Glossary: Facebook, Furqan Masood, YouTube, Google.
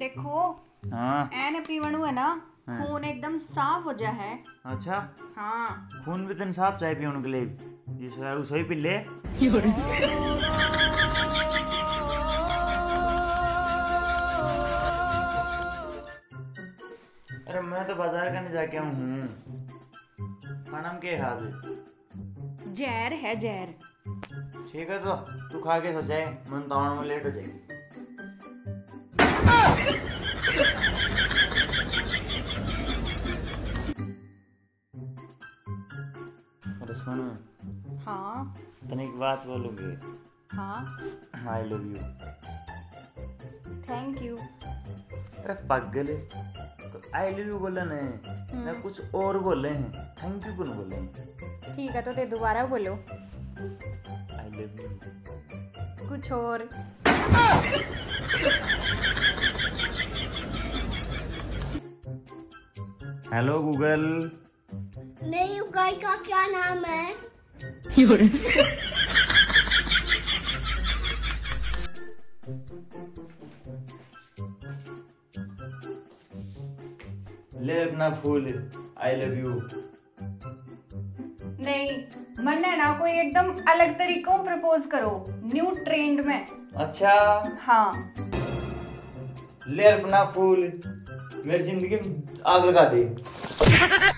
देखो हाँ। एन पीवाणु है ना खून एकदम साफ हो जा है। अच्छा हाँ खून भी एकदम साफ चाहिए पीने के लिए जिसका उसे पी ले। अरे मैं तो बाजार करने जाके आऊँ हूँ खाना में क्या हाजिर जहर है जहर। ठीक है तो तू खा के सो जाए मन दावन में लेट हो जाएगी। हाँ तने एक बात बोलोगे? हाँ I love you. Thank you. अरे पागल आई लव यू बोला नहीं ना कुछ और बोले हैं थैंक यू कौन बोले। ठीक है तो ते दोबारा बोलो आई लव यू कुछ और। हेलो गूगल मेरी गाय का क्या नाम है? ले अपना फूल आई लव यू। नहीं मन है ना कोई एकदम अलग तरीकों प्रपोज करो न्यू ट्रेंड में। अच्छा हाँ ले अपना फूल मेरी जिंदगी में आग लगा दे।